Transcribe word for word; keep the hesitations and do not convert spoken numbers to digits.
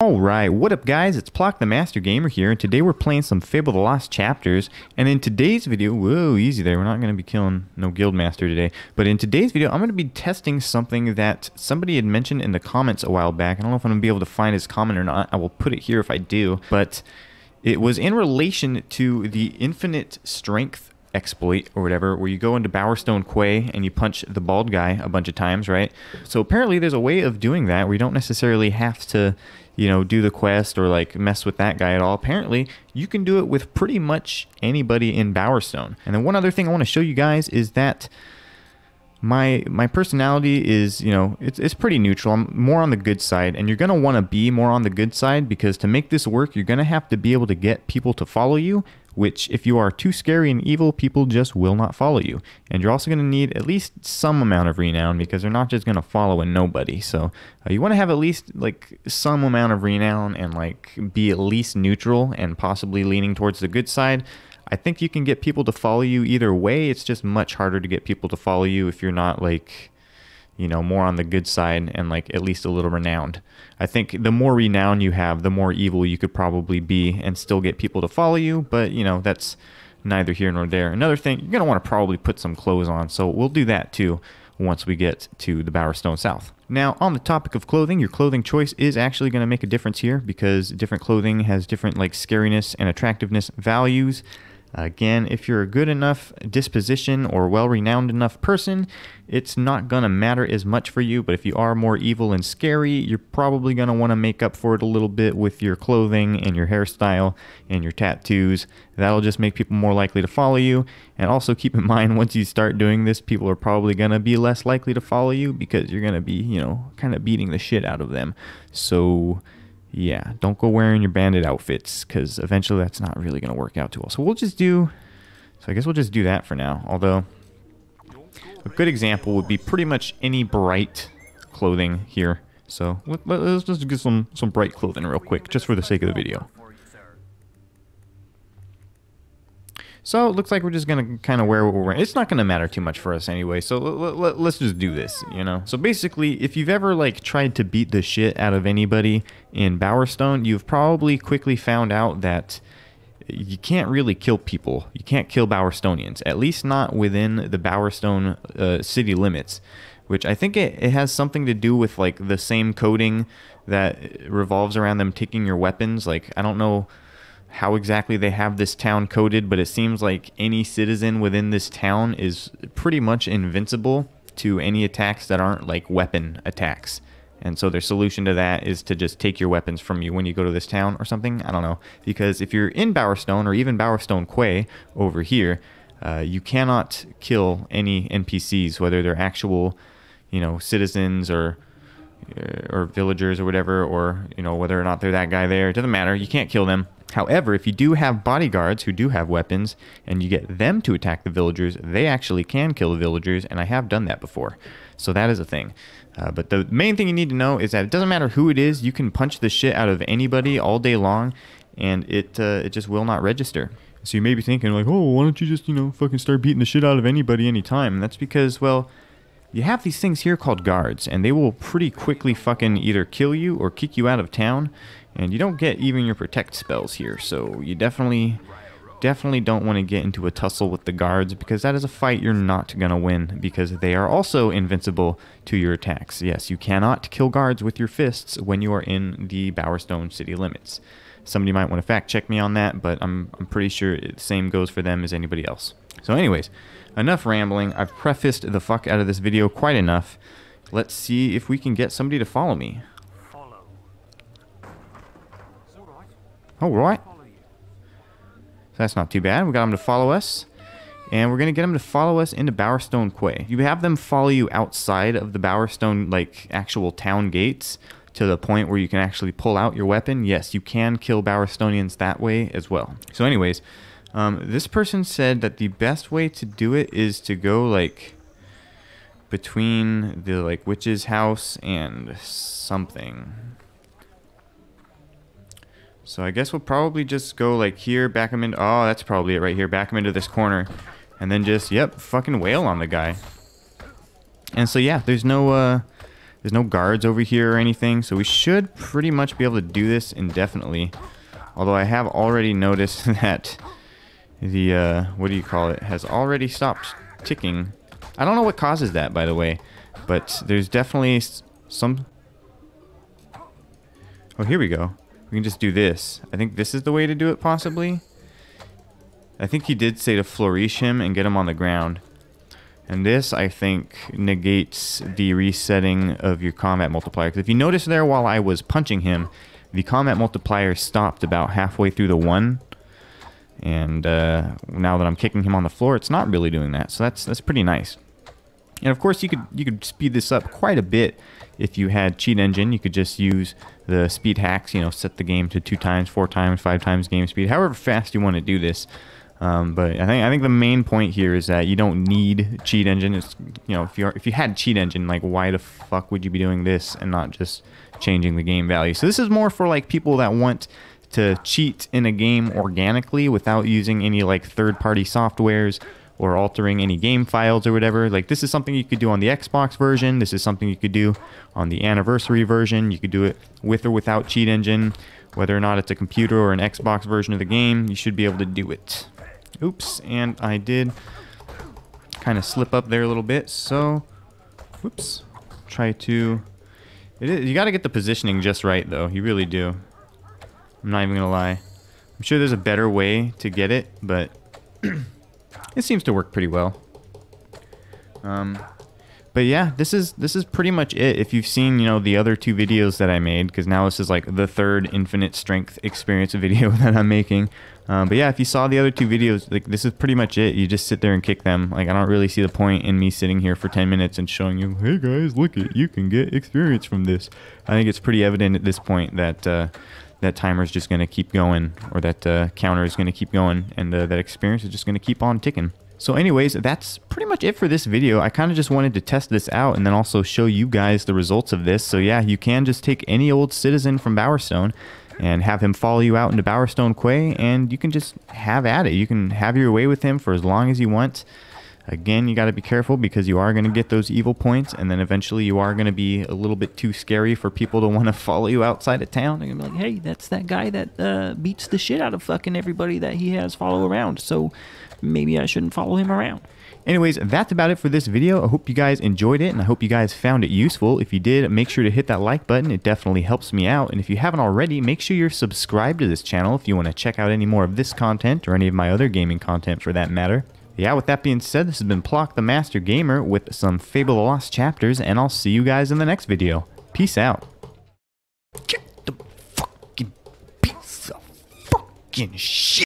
Alright, what up guys, it's Plok the Master Gamer here, and today we're playing some Fable: The Lost Chapters, and in today's video, whoa, easy there, we're not going to be killing no guildmaster today, but in today's video, I'm going to be testing something that somebody had mentioned in the comments a while back. I don't know if I'm going to be able to find his comment or not. I will put it here if I do, but it was in relation to the infinite strength exploit or whatever, where you go into Bowerstone Quay and you punch the bald guy a bunch of times, right? So apparently there's a way of doing that where you don't necessarily have to, you know, do the quest or like mess with that guy at all. Apparently, you can do it with pretty much anybody in Bowerstone. And then one other thing I want to show you guys is that my my personality is, you know, it's, it's pretty neutral. I'm more on the good side, and you're going to want to be more on the good side because to make this work, you're going to have to be able to get people to follow you, which if you are too scary and evil, people just will not follow you. And you're also going to need at least some amount of renown because they're not just going to follow a nobody. So uh, you want to have at least like some amount of renown and like be at least neutral and possibly leaning towards the good side. I think you can get people to follow you either way. It's just much harder to get people to follow you if you're not like, you know, more on the good side and like at least a little renowned. I think the more renown you have, the more evil you could probably be and still get people to follow you, but you know, that's neither here nor there. Another thing, you're gonna wanna probably put some clothes on, so we'll do that too once we get to the Bowerstone South. Now, on the topic of clothing, your clothing choice is actually gonna make a difference here because different clothing has different like scariness and attractiveness values. Again, if you're a good enough disposition or well-renowned enough person, it's not going to matter as much for you, but if you are more evil and scary, you're probably going to want to make up for it a little bit with your clothing and your hairstyle and your tattoos. That'll just make people more likely to follow you, and also keep in mind once you start doing this, people are probably going to be less likely to follow you because you're going to be, you know, kind of beating the shit out of them. So yeah, don't go wearing your bandit outfits because eventually that's not really going to work out too well. So we'll just do, so I guess we'll just do that for now. Although a good example would be pretty much any bright clothing here. So let, let, let's just get some, some bright clothing real quick just for the sake of the video. So it looks like we're just going to kind of wear what we're wearing. It's not going to matter too much for us anyway, so let's just do this, you know? So basically, if you've ever, like, tried to beat the shit out of anybody in Bowerstone, you've probably quickly found out that you can't really kill people. You can't kill Bowerstonians, at least not within the Bowerstone uh, city limits, which I think it, it has something to do with, like, the same coding that revolves around them taking your weapons. Like, I don't know how exactly they have this town coded, but it seems like any citizen within this town is pretty much invincible to any attacks that aren't like weapon attacks. And so their solution to that is to just take your weapons from you when you go to this town or something. I don't know. Because if you're in Bowerstone or even Bowerstone Quay over here, uh, you cannot kill any N P Cs, whether they're actual, you know, citizens or or villagers or whatever, or, you know, whether or not they're that guy there. It doesn't matter. You can't kill them. However, if you do have bodyguards who do have weapons and you get them to attack the villagers, they actually can kill the villagers, and I have done that before. So that is a thing. Uh, but the main thing you need to know is that it doesn't matter who it is, you can punch the shit out of anybody all day long, and it, uh, it just will not register. So you may be thinking, like, oh, why don't you just, you know, fucking start beating the shit out of anybody anytime? And that's because, well, you have these things here called guards, and they will pretty quickly fucking either kill you or kick you out of town, and you don't get even your protect spells here, so you definitely, definitely don't want to get into a tussle with the guards, because that is a fight you're not going to win, because they are also invincible to your attacks. Yes, you cannot kill guards with your fists when you are in the Bowerstone city limits. Somebody might want to fact check me on that, but I'm, I'm pretty sure the same goes for them as anybody else. So anyways, enough rambling. I've prefaced the fuck out of this video quite enough. Let's see if we can get somebody to follow me. Follow. All right. So that's not too bad. We got them to follow us. And we're going to get them to follow us into Bowerstone Quay. You have them follow you outside of the Bowerstone, like, actual town gates, to the point where you can actually pull out your weapon. Yes, you can kill Bowerstonians that way as well. So anyways, um, this person said that the best way to do it is to go like between the like witch's house and something. So I guess we'll probably just go like here, back him into, oh, that's probably it right here, back him into this corner, and then just, yep, fucking wail on the guy. And so yeah, there's no, uh, There's no guards over here or anything, so we should pretty much be able to do this indefinitely. Although I have already noticed that the, uh, what do you call it, has already stopped ticking. I don't know what causes that, by the way, but there's definitely some... Oh, here we go. We can just do this. I think this is the way to do it, possibly. I think he did say to flourish him and get him on the ground. And this, I think, negates the resetting of your combat multiplier. Because if you notice there, while I was punching him, the combat multiplier stopped about halfway through the one. And uh, now that I'm kicking him on the floor, it's not really doing that. So that's that's pretty nice. And of course, you could you could speed this up quite a bit if you had Cheat Engine. You could just use the speed hacks. You know, set the game to two times, four times, five times game speed, however fast you want to do this. Um, but I think I think the main point here is that you don't need Cheat Engine. It's, you know, if you if you had Cheat Engine, like, why the fuck would you be doing this and not just changing the game value? So this is more for like people that want to cheat in a game organically without using any like third-party softwares or altering any game files or whatever. Like, this is something you could do on the Xbox version. This is something you could do on the anniversary version. You could do it with or without Cheat Engine. Whether or not it's a computer or an Xbox version of the game, you should be able to do it. Oops, and I did kind of slip up there a little bit, so whoops. Try to... It is, you gotta get the positioning just right, though. You really do. I'm not even gonna lie. I'm sure there's a better way to get it, but it seems to work pretty well. Um, but yeah, this is this is pretty much it. If you've seen, you know, the other two videos that I made, because now this is like the third Infinite Strength Experience video that I'm making. Um, but yeah, if you saw the other two videos, like, this is pretty much it. You just sit there and kick them. Like, I don't really see the point in me sitting here for ten minutes and showing you, hey guys, look it, you can get experience from this. I think it's pretty evident at this point that. Uh, that timer is just going to keep going, or that uh, counter is going to keep going, and uh, that experience is just going to keep on ticking. So anyways, that's pretty much it for this video. I kind of just wanted to test this out and then also show you guys the results of this. So yeah, you can just take any old citizen from Bowerstone and have him follow you out into Bowerstone Quay, and you can just have at it. You can have your way with him for as long as you want. Again, you got to be careful because you are going to get those evil points, and then eventually you are going to be a little bit too scary for people to want to follow you outside of town. They're going to be like, hey, that's that guy that uh, beats the shit out of fucking everybody that he has follow around, so maybe I shouldn't follow him around. Anyways, that's about it for this video. I hope you guys enjoyed it, and I hope you guys found it useful. If you did, make sure to hit that like button. It definitely helps me out. And if you haven't already, make sure you're subscribed to this channel if you want to check out any more of this content or any of my other gaming content for that matter. Yeah, with that being said, this has been Plok the Master Gamer with some Fable: The Lost Chapters, and I'll see you guys in the next video. Peace out. Get the fucking piece of fucking shit.